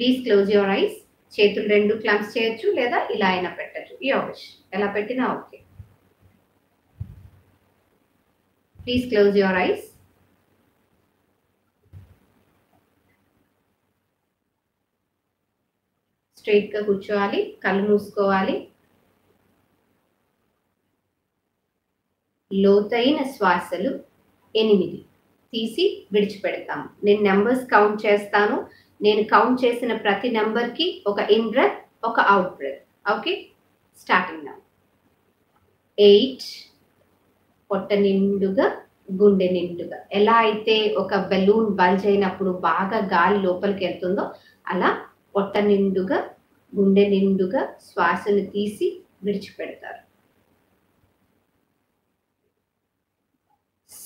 Please close your ice. చేతులు రెండు క్లంప్స్ చేయొచ్చు లేదా ఇలా అయినా పెట్టచ్చు. యోష్ ఎలా పెట్టినా okay. Please close your eyes. Straight గా కూర్చోవాలి, కళ్ళు మూసుకోవాలి. లోతైన శ్వాసలు 8 తీసి విడిచిపెడతాము. నేను నెంబర్స్ కౌంట్ చేస్తాను. నేను కౌంట్ చేసిన ప్రతి నెంబర్కి ఒక ఇన్ బ్రెత్, ఒక out breath. Okay, starting now. 8 పొట్ట నిండుగా గుండె నిండుగా. ఎలా అయితే ఒక బెలూన్ బల్జ్ అయినప్పుడు బాగా గాలి లోపలికి వెళ్తుందో అలా పొట్ట నిండుగా గుండె నిండుగా శ్వాసను తీసి విడిచిపెడతారు.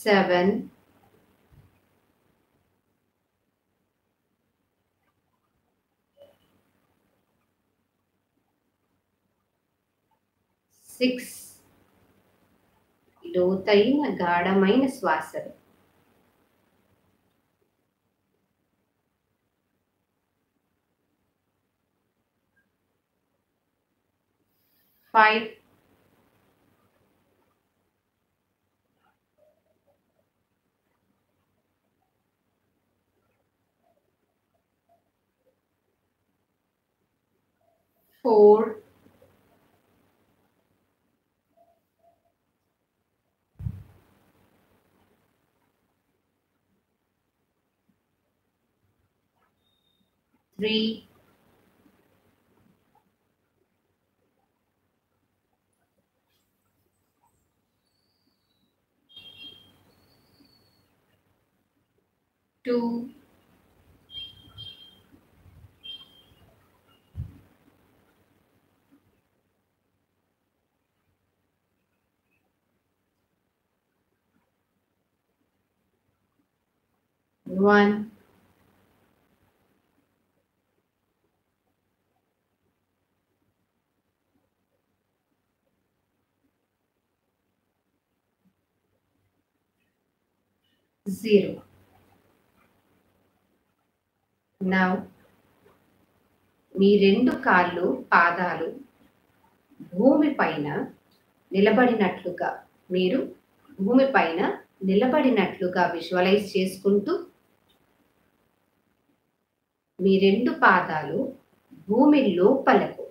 7 6 లోతైన గాఢమైన శ్వాసలు. 5 4 3 2 1 0. Now మీ రెండు కాళ్ళు పాదాలు భూమిపైన నిలబడినట్లుగా, మీరు భూమిపైన నిలబడినట్లుగా విజువలైజ్ చేసుకుంటూ మీ రెండు పాదాలు భూమి లోపలకు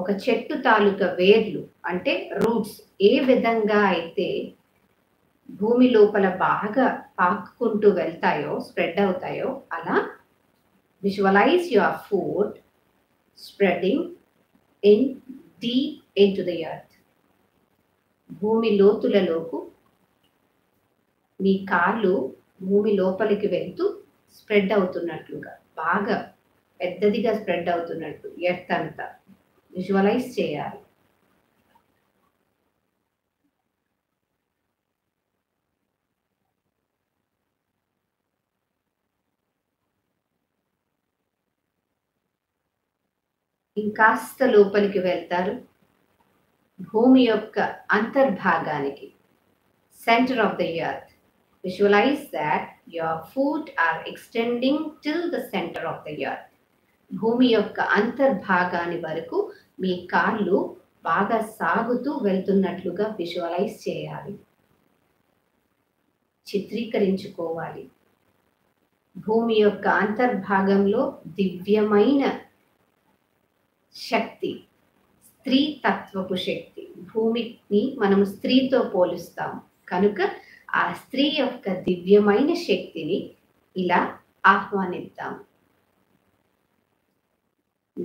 ఒక చెట్టు తాలూకా వేర్లు అంటే రూట్స్ ఏ విధంగా అయితే భూమి లోపల బాగా పాక్కుంటూ వెళ్తాయో, స్ప్రెడ్ అవుతాయో అలా visualise your foot spreading in deep into the earth. భూమి లోతులలోకు మీ కాళ్ళు భూమి లోపలికి వెళ్తూ స్ప్రెడ్ అవుతున్నట్లుగా, బాగా పెద్దదిగా స్ప్రెడ్ అవుతున్నట్టు ఎర్త్ అంతా విజువలైజ్ చేయాలి. 1 లోపలికి వెళ్తారు భూమి యొక్క అంతర్భాగానికి, centre of the earth. Visualise that your foot are extending till the centre of the earth. భూమి యొక్క అంతర్భాగాని వరకు మీ కాళ్ళు బాగా సాగుతూ వెళ్తున్నట్లుగా విజువలైజ్ చేయాలి, చిత్రీకరించుకోవాలి. భూమి యొక్క అంతర్భాగంలో దివ్యమైన శక్తి, స్త్రీ తత్వపు శక్తి. భూమిని మనము స్త్రీతో పోలుస్తాము కనుక ఆ స్త్రీ యొక్క దివ్యమైన శక్తిని ఇలా ఆహ్వానిద్దాం.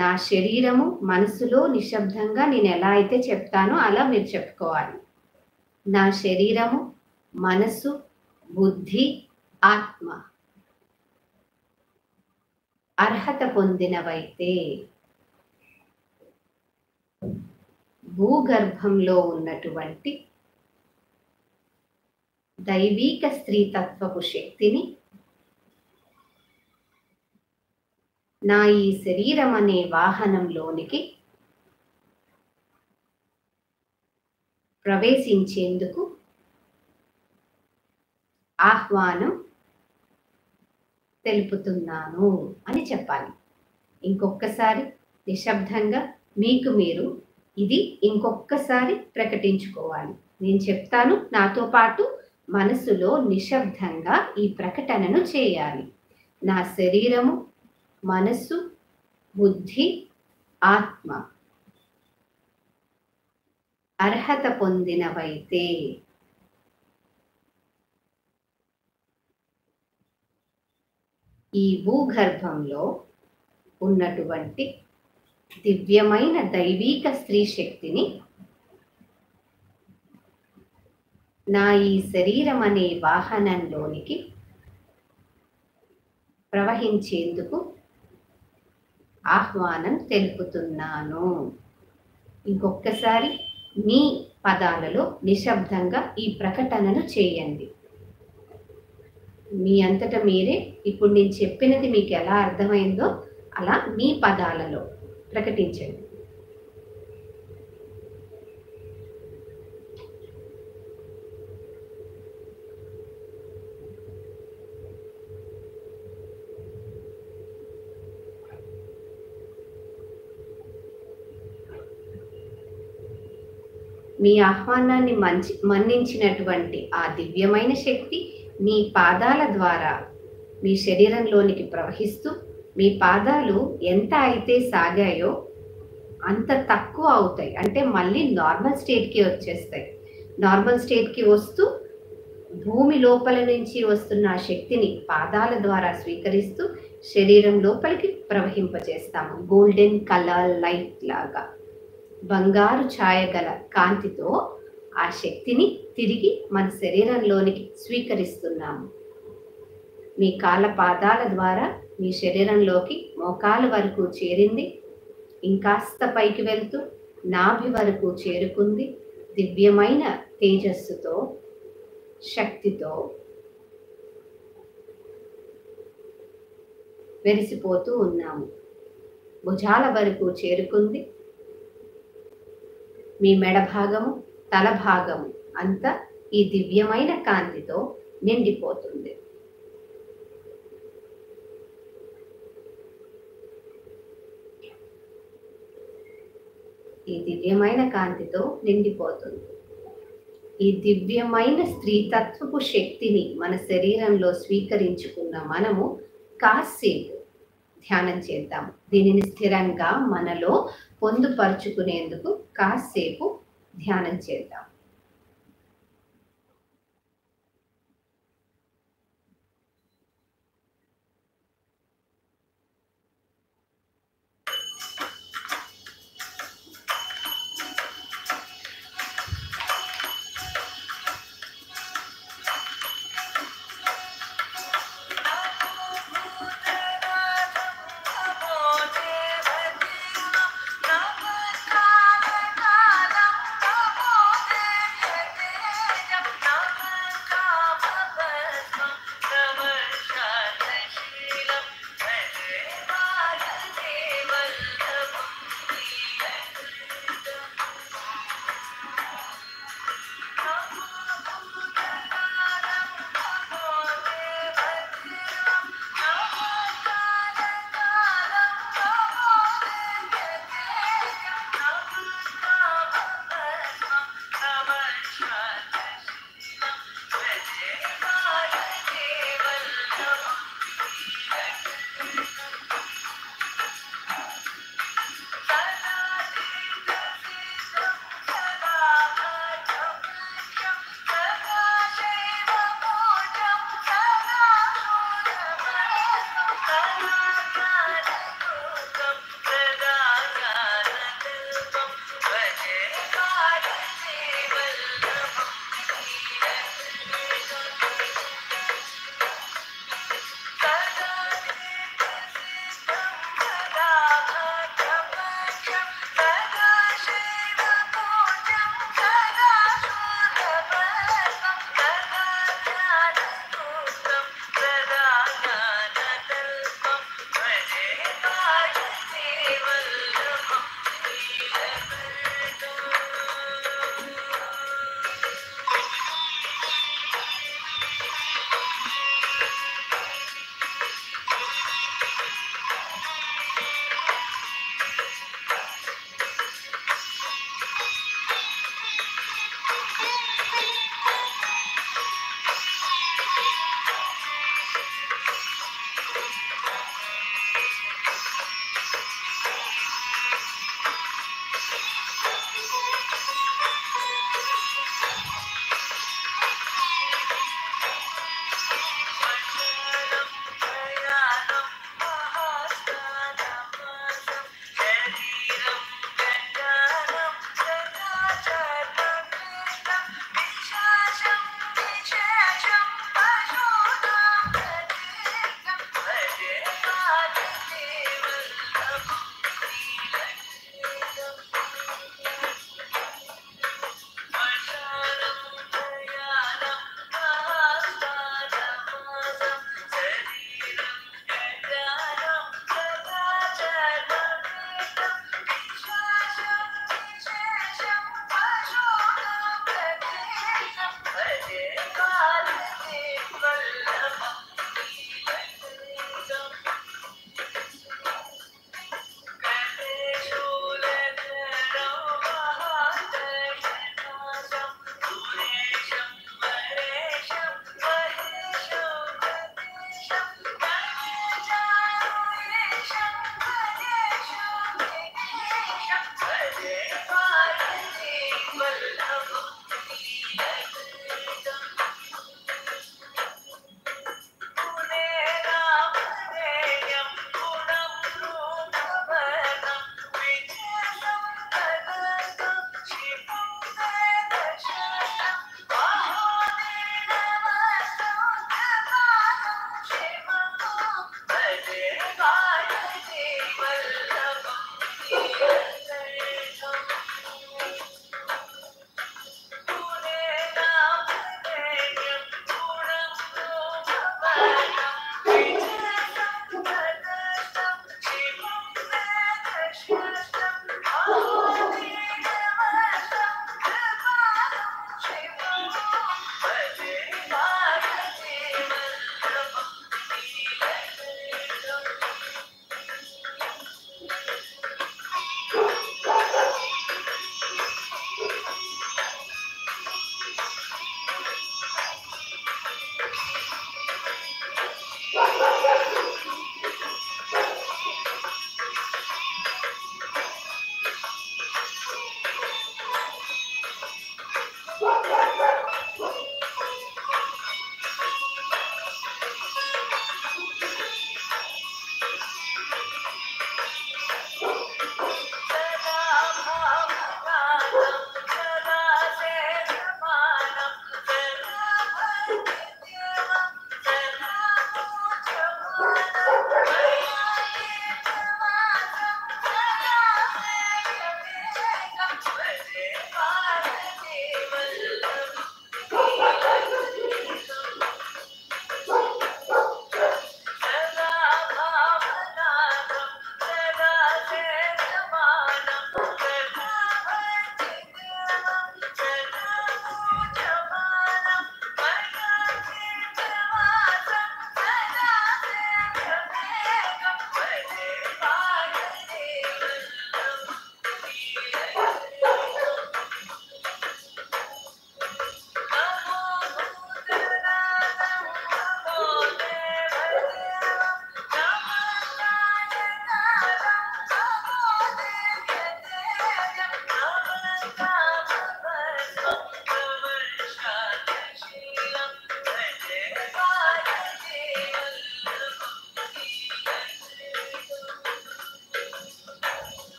నా శరీరము మనసులో నిశ్శబ్దంగా నేను ఎలా అయితే చెప్తానో అలా మీరు చెప్పుకోవాలి. నా శరీరము మనసు బుద్ధి ఆత్మ అర్హత పొందినవైతే భూగర్భంలో ఉన్నటువంటి దైవీక స్త్రీతత్వపు శక్తిని నా ఈ శరీరం అనే వాహనంలోనికి ప్రవేశించేందుకు ఆహ్వానం తెలుపుతున్నాను అని చెప్పాలి. ఇంకొకసారి నిశ్శబ్దంగా మీకు మీరు ఇది ఇంకొకసారి ప్రకటించుకోవాలి. నేను చెప్తాను, నాతో పాటు మనసులో నిశ్శబ్దంగా ఈ ప్రకటనను చేయాలి. నా శరీరము, మనస్సు, బుద్ధి, ఆత్మ అర్హత పొందినవైతే ఈ భూగర్భంలో ఉన్నటువంటి దివ్యమైన దైవీక స్త్రీ శక్తిని నా ఈ శరీరం అనే వాహనంలోనికి ప్రవహించేందుకు ఆహ్వానం తెలుపుతున్నాను. ఇంకొకసారి మీ పదాలలో నిశ్శబ్దంగా ఈ ప్రకటనను చేయండి. మీ అంతటా మీరే ఇప్పుడు నేను చెప్పినది మీకు ఎలా అర్థమైందో అలా మీ పదాలలో ప్రకటించండి. మీ ఆహ్వానాన్ని మన్నించినటువంటి ఆ దివ్యమైన శక్తి మీ పాదాల ద్వారా మీ శరీరంలోనికి ప్రవహిస్తూ మీ పాదాలు ఎంత అయితే సాగాయో అంత తక్కువ అవుతాయి, అంటే మళ్ళీ నార్మల్ స్టేట్కి వచ్చేస్తాయి. నార్మల్ స్టేట్కి వస్తూ భూమి లోపల నుంచి వస్తున్న ఆ శక్తిని పాదాల ద్వారా స్వీకరిస్తూ శరీరం లోపలికి ప్రవహింపజేస్తాము. గోల్డెన్ కలర్ లైట్ లాగా బంగారు ఛాయగల కాంతితో ఆ శక్తిని తిరిగి మన శరీరంలోనికి స్వీకరిస్తున్నాము. మీ కాళ్ళ పాదాల ద్వారా మీ శరీరంలోకి మోకాల వరకు చేరింది, ఇంకాస్త పైకి వెళ్తూ నాభి వరకు చేరుకుంది. దివ్యమైన తేజస్సుతో, శక్తితో వెలిసిపోతూ ఉన్నాము. భుజాల వరకు చేరుకుంది. మీ మెడ భాగము, తల భాగము అంతా ఈ దివ్యమైన కాంతితో నిండిపోతుంది. ఈ దివ్యమైన కాంతితో నిండిపోతుంది. ఈ దివ్యమైన స్త్రీతత్వపు శక్తిని మన శరీరంలో స్వీకరించుకున్న మనము కాసేపు ధ్యానం చేద్దాము. దీనిని స్థిరంగా మనలో పొందుపరుచుకునేందుకు కాసేపు ధ్యానం చేద్దాం.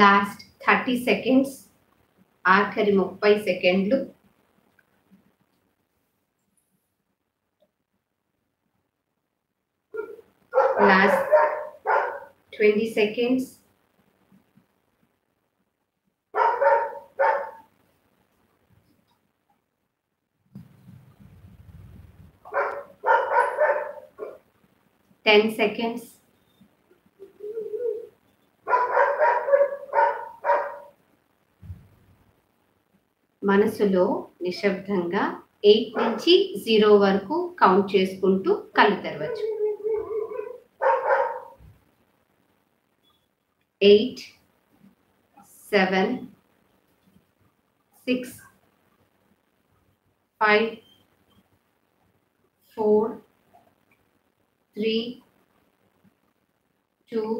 లాస్ట్ 30 సెకండ్స్ ఆఖరి 30 సెకండ్లు లాస్ట్ 20 సెకండ్స్ Ten seconds. మనసులో నిశ్శబ్దంగా 8 నుంచి 0 వరకు కౌంట్ చేసుకుంటూ కళ్ళు తెరవచ్చు. 8 7 6 5 4 3 2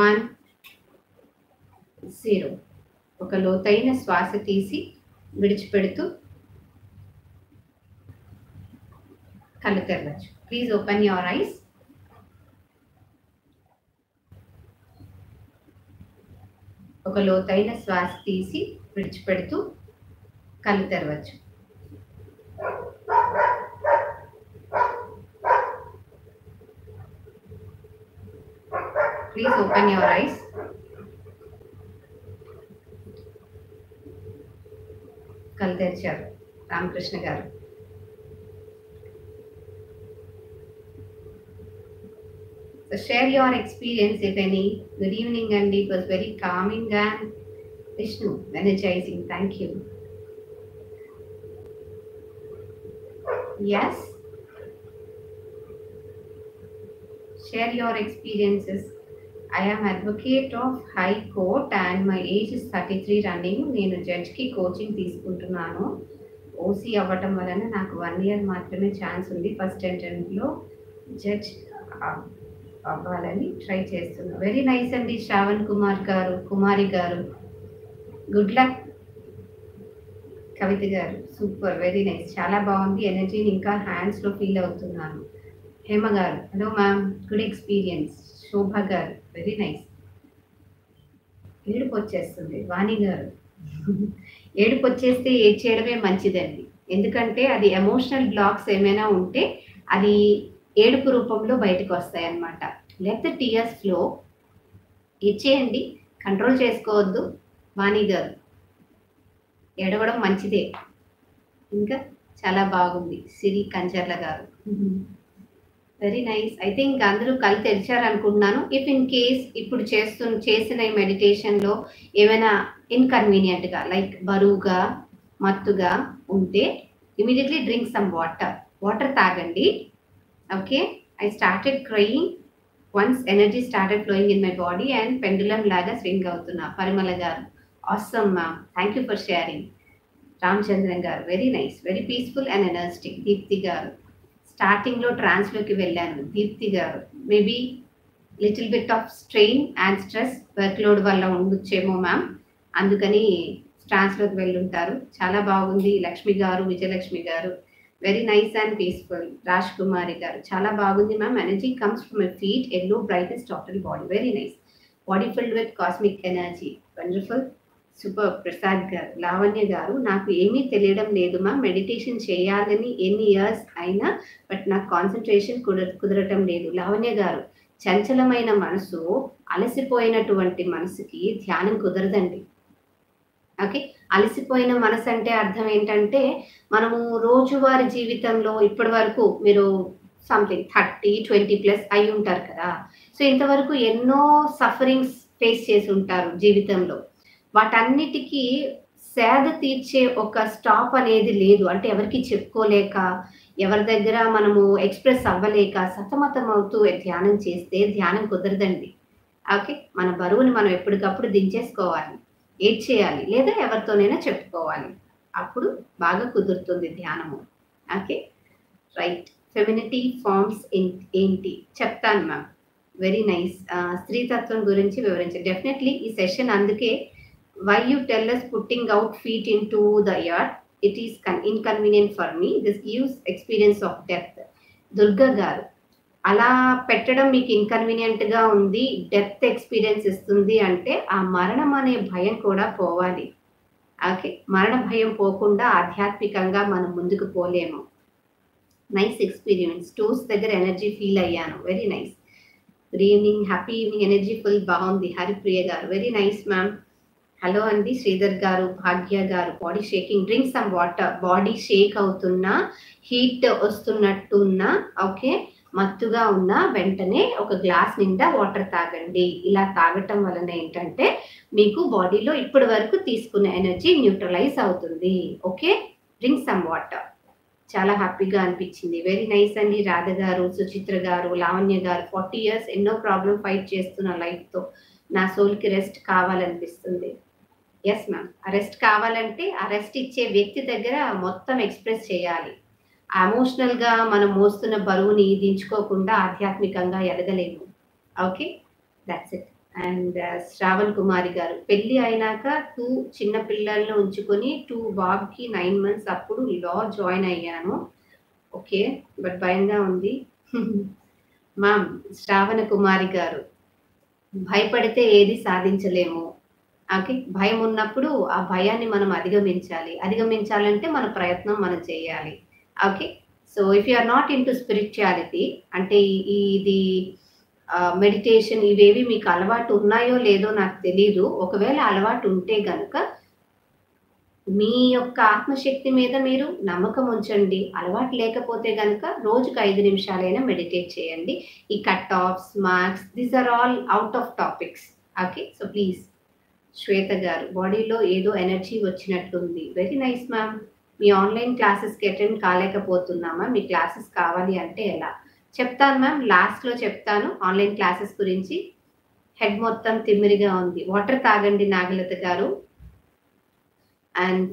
1 0 ఒక లోతైన శ్వాస తీసి విడిచిపెడుతూ కళ్ళు తెరవచ్చు. Please open your eyes. ఒక లోతైన శ్వాస తీసి విడిచిపెడుతూ కళ్ళు తెరవచ్చు. Please open your eyes. Kalderchar Ramakrishna garu. So share your experience, if any. Good evening, and it was very calming and Vishnu energizing. Thank you. Yes. Share your experiences. I am advocate of High Court and my age is 33 running. నేను judge కి coaching తీసుకుంటున్నాను. OC అవ్వటం వలన నాకు 1 year మాత్రమే chance ఉంది. First అటెంప్ట్లో judge అవ్వాలని ట్రై చేస్తున్నాను. వెరీ నైస్ అండి శ్రావణ్ కుమార్ గారు, కుమారి గారు. గుడ్ లక్ కవిత గారు. సూపర్, వెరీ నైస్, చాలా బాగుంది. ఎనర్జీని ఇంకా హ్యాండ్స్లో ఫీల్ అవుతున్నాను. హేమ గారు, hello ma'am, good experience. Shobha గారు, వెరీ నైస్. ఏడుపు వచ్చేస్తుంది. వాణి గారు, ఏడుపు వచ్చేస్తే ఏడ్చేయడమే మంచిదండి. ఎందుకంటే అది ఎమోషనల్ బ్లాక్స్ ఏమైనా ఉంటే అది ఏడుపు రూపంలో బయటకు వస్తాయన్నమాట. Let the tears flow. ఇచ్చేయండి, కంట్రోల్ చేసుకోవద్దు. వాణి గారు, ఏడవడం మంచిదే. ఇంకా చాలా బాగుంది. సిరి కంచర్ల గారు, వెరీ నైస్. ఐ థింక్ అందరూ కళ్ళు తెరిచారనుకుంటున్నాను. ఇఫ్ ఇన్ కేస్ ఇప్పుడు చేసిన ఈ మెడిటేషన్లో ఏమైనా ఇన్కన్వీనియంట్గా లైక్ బరువుగా మత్తుగా ఉంటే immediately drink some water. Water తాగండి. Okay. I started crying once energy started flowing in my body and pendulum లాగా స్వింగ్ అవుతున్నా. పరిమళ గారు, awesome ma'am, thank you for sharing. Ramachandran గారు, very nice, very peaceful and energetic. Deepti గారు, స్టార్టింగ్లో ట్రాన్స్లోకి వెళ్ళాను. దీప్తి గారు, maybe little bit of strain and stress వర్క్లోడ్ వల్ల ఉండొచ్చేమో మ్యామ్, అందుకని ట్రాన్స్లోకి వెళ్ళుంటారు. చాలా బాగుంది. లక్ష్మి గారు, విజయలక్ష్మి గారు, very nice and peaceful. Raj Kumari గారు, చాలా బాగుంది ma'am. Energy comes from my feet, yellow brightest total body. Very nice. Body filled with cosmic energy. Wonderful, super. Prasad గారు, లావణ్య గారు, నాకు ఏమీ తెలియడం లేదు మ్యామ్. మెడిటేషన్ చేయాలని ఎన్ని ఇయర్స్ అయినా బట్ నాకు కాన్సన్ట్రేషన్ కుదరటం లేదు. లావణ్య గారు, చంచలమైన మనసు, అలసిపోయినటువంటి మనసుకి ధ్యానం కుదరదండి. ఓకే. అలసిపోయిన మనసు అంటే అర్థం ఏంటంటే మనము రోజువారి జీవితంలో ఇప్పటి వరకు మీరు సంథింగ్ 30, 20+ అయి ఉంటారు కదా. సో ఇంతవరకు ఎన్నో సఫరింగ్స్ ఫేస్ చేసి ఉంటారు జీవితంలో. వాటన్నిటికీ సేద తీర్చే ఒక స్టాప్ అనేది లేదు. అంటే ఎవరికి చెప్పుకోలేక, ఎవరి దగ్గర మనము ఎక్స్ప్రెస్ అవ్వలేక సతమతం అవుతూ ధ్యానం చేస్తే ధ్యానం కుదరదండి. ఓకే. మన బరువుని మనం ఎప్పటికప్పుడు దించేసుకోవాలి, ఏడ్ చేయాలి, లేదా ఎవరితోనైనా చెప్పుకోవాలి. అప్పుడు బాగా కుదురుతుంది ధ్యానము. Okay, right. ఫెమినిటీ ఫార్మ్స్ ఏంటి చెప్తాను మ్యామ్. Very nice. స్త్రీతత్వం గురించి వివరించండి. డెఫినెట్లీ ఈ సెషన్ అందుకే why you tell us putting out feet into the earth, it is inconvenient for me. This gives experience of death. Durga garu, అలా పెట్టడం మీకు ఇన్కన్వీనియంట్గా ఉంది, డెత్ ఎక్స్పీరియన్స్ ఇస్తుంది అంటే ఆ మరణం అనే భయం కూడా పోవాలి. ఓకే, మరణ భయం పోకుండా ఆధ్యాత్మికంగా మనం ముందుకు పోలేము. Nice experience. టూర్స్ దగ్గర ఎనర్జీ ఫీల్ అయ్యాను, very nice. Good evening, happy evening, energy full బాగుంది. హరిప్రియ గారు వెరీ నైస్ మ్యామ్. హలో అండి శ్రీధర్ గారు, భాగ్య గారు. Body shaking, drink some water. Body shake అవుతున్నా, హీట్ వస్తున్నట్టున్నా, ఓకే, మత్తుగా ఉన్నా వెంటనే ఒక గ్లాస్ నిండా వాటర్ తాగండి. ఇలా తాగటం వలన ఏంటంటే మీకు బాడీలో ఇప్పటి వరకు తీసుకున్న ఎనర్జీ న్యూట్రలైజ్ అవుతుంది. Okay, drink some water. చాలా హ్యాపీగా అనిపించింది, వెరీ నైస్ అండి. రాధ గారు, సుచిత్ర గారు, లావణ్య గారు. 40 years ఎన్నో ప్రాబ్లం ఫైట్ చేస్తున్న లైఫ్తో నా సోల్కి రెస్ట్ కావాలనిపిస్తుంది. ఎస్ మ్యామ్, రెస్ట్ కావాలంటే ఆ రెస్ట్ ఇచ్చే వ్యక్తి దగ్గర మొత్తం ఎక్స్ప్రెస్ చేయాలి. ఎమోషనల్గా మనం మోస్తున్న బరువుని దించుకోకుండా ఆధ్యాత్మికంగా ఎదగలేము. Okay, that's it. And Shravan Kumari గారు, పెళ్ళి అయినాక 2 చిన్న పిల్లలను ఉంచుకొని 2 బాబుకి 9 months అప్పుడు లా జాయిన్ అయ్యాను. ఓకే, బట్ భయంగా ఉంది మ్యామ్. శ్రావణ కుమారి గారు, భయపడితే ఏది సాధించలేము. ఓకే, భయం ఉన్నప్పుడు ఆ భయాన్ని మనం అధిగమించాలి. అధిగమించాలంటే మన ప్రయత్నం మనం చేయాలి. Okay, so if you are not in to spirituality, అంటే ఇది మెడిటేషన్ ఇవేవి మీకు అలవాటు ఉన్నాయో లేదో నాకు తెలీదు. ఒకవేళ అలవాటు ఉంటే గనుక మీ యొక్క ఆత్మశక్తి మీద మీరు నమ్మకం ఉంచండి. అలవాటు లేకపోతే గనుక రోజుకు 5 నిమిషాలైనా మెడిటేట్ చేయండి. ఈ cut offs, marks, these are all out of topics. Okay, so please. Shweta గారు, బాడీలో ఏదో ఎనర్జీ వచ్చినట్లుంది, వెరీ నైస్ మ్యామ్. మీ ఆన్లైన్ క్లాసెస్కి అటెండ్ కాలేకపోతున్నామా? మీ క్లాసెస్ కావాలి అంటే ఎలా? చెప్తాను మ్యామ్, లాస్ట్లో చెప్తాను ఆన్లైన్ క్లాసెస్ గురించి. హెడ్ మొత్తం తిమ్మిరిగా ఉంది, వాటర్ తాగండి నాగలత గారు. అండ్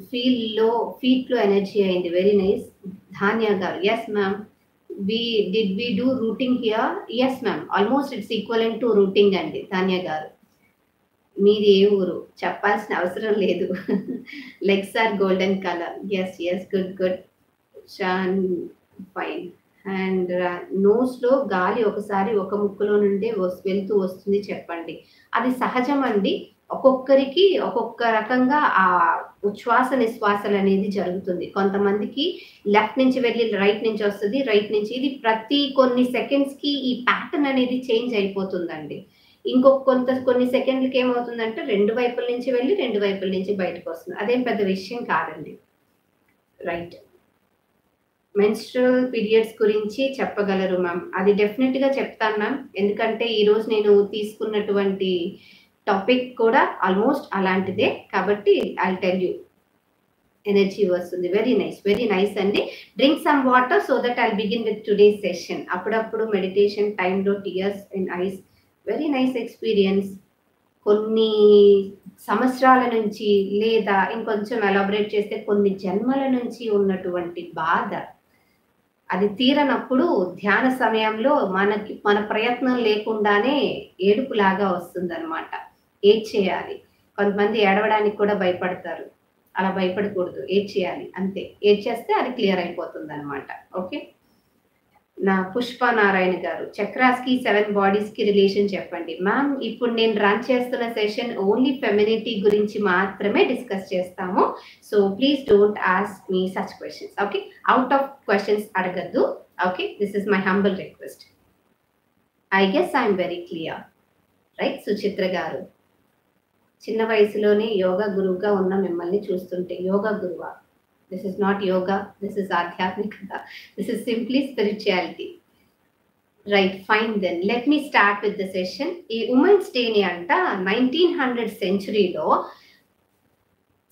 ఫీట్లో ఎనర్జీ అయింది, వెరీ నైస్. ధాన్య గారు, yes ma'am. Did we do routing here? Yes ma'am, almost it's equivalent to routing అండి. ధాన్య గారు, మీది ఏ ఊరు? చెప్పాల్సిన అవసరం లేదు. Legs are golden colour. Yes yes, good good. షాన్ ఫైన్. అండ్ నోస్లో గాలి ఒకసారి ఒక ముక్కులో నుండి వెళ్తూ వస్తుంది చెప్పండి. అది సహజం అండి. ఒక్కొక్కరికి ఒక్కొక్క రకంగా ఆ ఉచ్ఛ్వాస నిశ్వాసలు అనేది జరుగుతుంది. కొంతమందికి లెఫ్ట్ నుంచి వెళ్ళి రైట్ నుంచి వస్తుంది, రైట్ నుంచి. ఇది ప్రతి కొన్ని సెకండ్స్కి ఈ ప్యాటర్న్ అనేది చేంజ్ అయిపోతుందండి. ఇంకొక కొన్ని సెకండ్లకి ఏమవుతుందంటే 2 వైపుల నుంచి వెళ్ళి 2 వైపుల నుంచి బయటకు వస్తుంది. అదేం పెద్ద విషయం కాదండి. రైట్, మెన్స్ట్రల్ పీరియడ్స్ గురించి చెప్పగలరు మ్యామ్? అది డెఫినెట్గా చెప్తాను మ్యామ్, ఎందుకంటే ఈరోజు నేను తీసుకున్నటువంటి టాపిక్ కూడా ఆల్మోస్ట్ అలాంటిదే కాబట్టి ఐ టెల్ యూ. ఎనర్జీ వస్తుంది, వెరీ నైస్, వెరీ నైస్ అండి. Drink some water so that I begin with today session. అప్పుడప్పుడు మెడిటేషన్ టైంలో tears and eyes, very nice experience. కొన్ని సంవత్సరాల నుంచి లేదా ఇంకొంచెం ఎలాబరేట్ చేస్తే కొన్ని జన్మల నుంచి ఉన్నటువంటి బాధ అది తీరనప్పుడు ధ్యాన సమయంలో మనకి మన ప్రయత్నం లేకుండానే ఏడుపులాగా వస్తుందన్నమాట. చేయాలి. కొంతమంది ఏడవడానికి కూడా భయపడతారు, అలా భయపడకూడదు. చేయాలి అంతే, చేస్తే అది క్లియర్ అయిపోతుంది అనమాట. ఓకే. నా పుష్ప నారాయణ గారు, చక్రాస్కి 7 బాడీస్కి రిలేషన్ చెప్పండి. మ్యామ్, ఇప్పుడు నేను రన్ చేస్తున్న సెషన్ ఓన్లీ ఫెమినిటీ గురించి మాత్రమే డిస్కస్ చేస్తాము. So please don't ask me such questions. Okay, out of questions అడగద్దు. Okay, this is my humble request. I guess I'm very clear, right? Suchitra గారు, చిన్న వయసులోనే యోగా గురువుగా ఉన్న మిమ్మల్ని చూస్తుంటే, యోగా గురువా? This is not yoga, this is adhyatmikata, this is simply spirituality. Right, fine then. Let me start with the session. ఈ women's డేని అంట 1900 centuryలో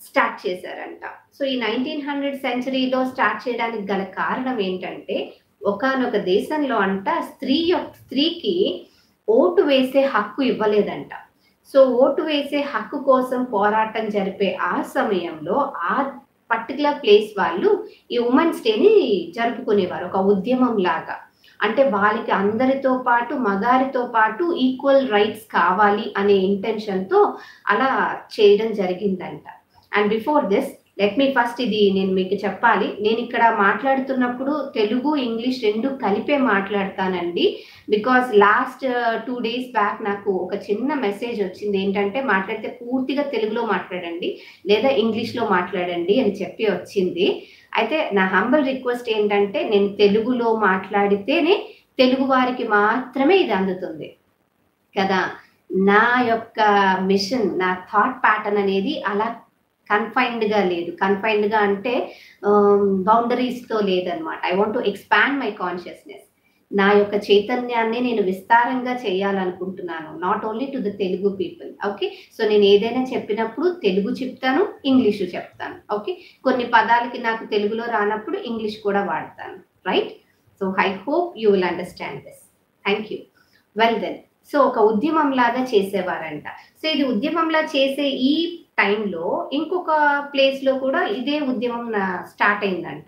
స్టార్ట్ చేశారంట. సో ఈ 1900 centuryలో స్టార్ట్ చేయడానికి గల కారణం ఏంటంటే ఒకానొక దేశంలో అంట స్త్రీకి ఓటు వేసే హక్కు ఇవ్వలేదంట. సో ఓటు వేసే హక్కు కోసం పోరాటం జరిపే ఆ సమయంలో ఆ పర్టికులర్ ప్లేస్ వాళ్ళు ఈ ఉమెన్స్ డేని జరుపుకునేవారు ఒక ఉద్యమం లాగా. అంటే వాళ్ళకి అందరితో పాటు మగారితో పాటు ఈక్వల్ రైట్స్ కావాలి అనే ఇంటెన్షన్తో అలా చేయడం జరిగిందంట. And before this let me first ఇది నేను మీకు చెప్పాలి. నేను ఇక్కడ మాట్లాడుతున్నప్పుడు తెలుగు ఇంగ్లీష్ రెండు కలిపే మాట్లాడతానండి. బికాస్ లాస్ట్ 2 days బ్యాక్ నాకు ఒక చిన్న మెసేజ్ వచ్చింది, ఏంటంటే మాట్లాడితే పూర్తిగా తెలుగులో మాట్లాడండి లేదా ఇంగ్లీష్లో మాట్లాడండి అని చెప్పి వచ్చింది. అయితే నా హంబల్ రిక్వెస్ట్ ఏంటంటే నేను తెలుగులో మాట్లాడితేనే తెలుగు వారికి మాత్రమే ఇది అందుతుంది కదా. నా యొక్క మిషన్, నా థాట్ ప్యాటర్న్ అనేది అలా కన్ఫైన్డ్గా లేదు. కన్ఫైన్డ్గా అంటే బౌండరీస్తో లేదనమాట. I want to expand my consciousness. నా యొక్క చైతన్యాన్ని నేను విస్తారంగా చేయాలనుకుంటున్నాను, not only to the Telugu people. Okay, so నేను ఏదైనా చెప్పినప్పుడు తెలుగు చెప్తాను, ఇంగ్లీషు చెప్తాను. ఓకే, కొన్ని పదాలకి నాకు తెలుగులో రానప్పుడు ఇంగ్లీష్ కూడా వాడతాను, right? So I hope you will understand this. Thank you. Well then, so ఒక ఉద్యమంలాగా చేసేవారంట. సో ఇది ఉద్యమంలా చేసే ఈ టైంలో ఇంకొక ప్లేస్లో కూడా ఇదే ఉద్యమం స్టార్ట్ అయిందంట.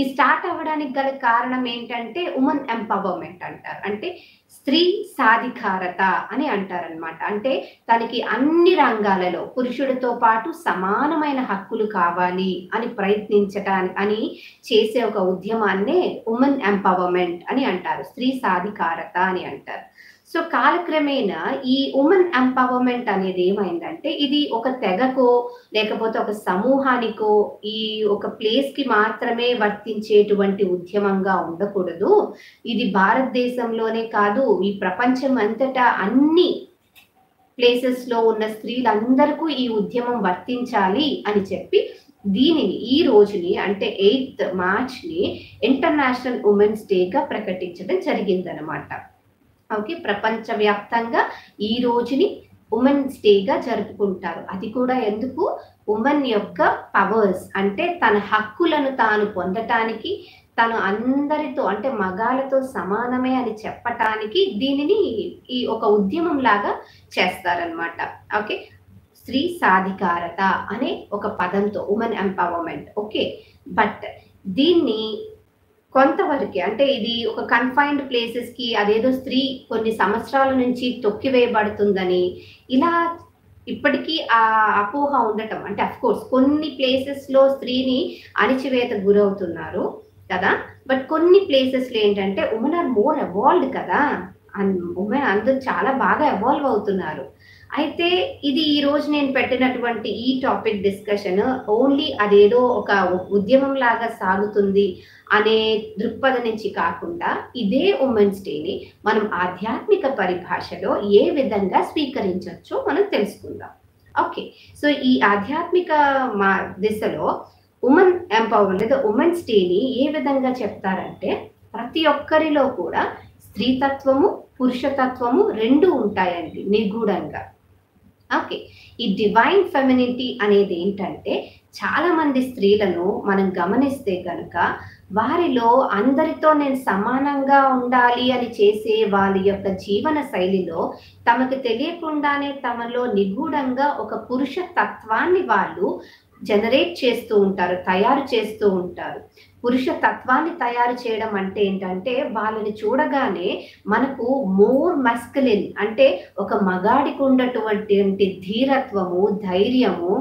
ఈ స్టార్ట్ అవ్వడానికి గల కారణం ఏంటంటే ఉమెన్ ఎంపవర్మెంట్ అంటారు, అంటే స్త్రీ సాధికారత అని అంటారనమాట. అంటే తనకి అన్ని రంగాలలో పురుషుడితో పాటు సమానమైన హక్కులు కావాలి అని ప్రయత్నించటాన్ని అని చేసే ఒక ఉద్యమాన్నే ఉమెన్ ఎంపవర్మెంట్ అని అంటారు, స్త్రీ సాధికారత అని అంటారు. సో కాలక్రమేణా ఈ ఉమెన్ ఎంపవర్మెంట్ అనేది ఏమైందంటే ఇది ఒక తెగకో లేకపోతే ఒక సమూహానికో ఈ ఒక ప్లేస్కి మాత్రమే వర్తించేటువంటి ఉద్యమంగా ఉండకూడదు. ఇది భారతదేశంలోనే కాదు, ఈ ప్రపంచం అంతటా అన్ని ప్లేసెస్లో ఉన్న స్త్రీలందరికీ ఈ ఉద్యమం వర్తించాలి అని చెప్పి దీనిని, ఈ రోజుని అంటే 8 మార్చిని ఇంటర్నేషనల్ ఉమెన్స్ డేగా ప్రకటించడం జరిగిందనమాట. ఓకే, ప్రపంచవ్యాప్తంగా ఈ రోజుని ఉమెన్స్ డేగా జరుపుకుంటారు. అది కూడా ఎందుకు? ఉమెన్ యొక్క పవర్స్ అంటే తన హక్కులను తాను పొందటానికి, తను అందరితో అంటే మగాళ్ళతో సమానమే అని చెప్పటానికి దీనిని ఈ ఒక ఉద్యమం లాగా చేస్తారనమాట. ఓకే, స్త్రీ సాధికారత అనే ఒక పదంతో ఉమెన్ ఎంపవర్మెంట్. ఓకే, బట్ దీన్ని కొంతవరకే అంటే ఇది ఒక కన్ఫైన్డ్ ప్లేసెస్కి, అదేదో స్త్రీ కొన్ని సంవత్సరాల నుంచి తొక్కివేయబడుతుందని ఇలా ఇప్పటికీ ఆ అపోహ ఉండటం, అంటే అఫ్కోర్స్ కొన్ని ప్లేసెస్లో స్త్రీని అణిచివేత గురవుతున్నారు కదా, బట్ కొన్ని ప్లేసెస్లో ఏంటంటే ఉమెన్ ఆర్ మోర్ ఎవాల్వ్డ్ కదా, ఉమెన్ అందరూ చాలా బాగా ఎవాల్వ్ అవుతున్నారు. అయితే ఇది ఈ రోజు నేను పెట్టినటువంటి ఈ టాపిక్ డిస్కషన్ ఓన్లీ అదేదో ఒక ఉద్యమం లాగా సాగుతుంది అనే దృక్పథం నుంచి కాకుండా ఇదే ఉమెన్స్ డేని మనం ఆధ్యాత్మిక పరిభాషలో ఏ విధంగా స్వీకరించవచ్చో మనం తెలుసుకుందాం. ఓకే, సో ఈ ఆధ్యాత్మిక దిశలో ఉమెన్ ఎంపవర్మెంట్ లేదా ఉమెన్స్ డేని ఏ విధంగా చెప్తారంటే ప్రతి ఒక్కరిలో కూడా స్త్రీతత్వము పురుషతత్వము రెండు ఉంటాయండి నిగూఢంగా. ఓకే, ఈ డివైన్ ఫెమినిటీ అనేది ఏంటంటే చాలామంది స్త్రీలను మనం గమనిస్తే కనుక వారిలో అందరితో నేను సమానంగా ఉండాలి అని చేసే వాళ్ళ యొక్క జీవన శైలిలో తమకు తెలియకుండానే తమలో నిగూఢంగా ఒక పురుష తత్వాన్ని వాళ్ళు జనరేట్ చేస్తూ ఉంటారు, తయారు చేస్తూ ఉంటారు. పురుష తత్వాన్ని తయారు చేయడం అంటే ఏంటంటే వాళ్ళని చూడగానే మనకు మోర్ మస్కులిన్ అంటే ఒక మగాడికి ఉన్నటువంటి ధీరత్వము, ధైర్యము,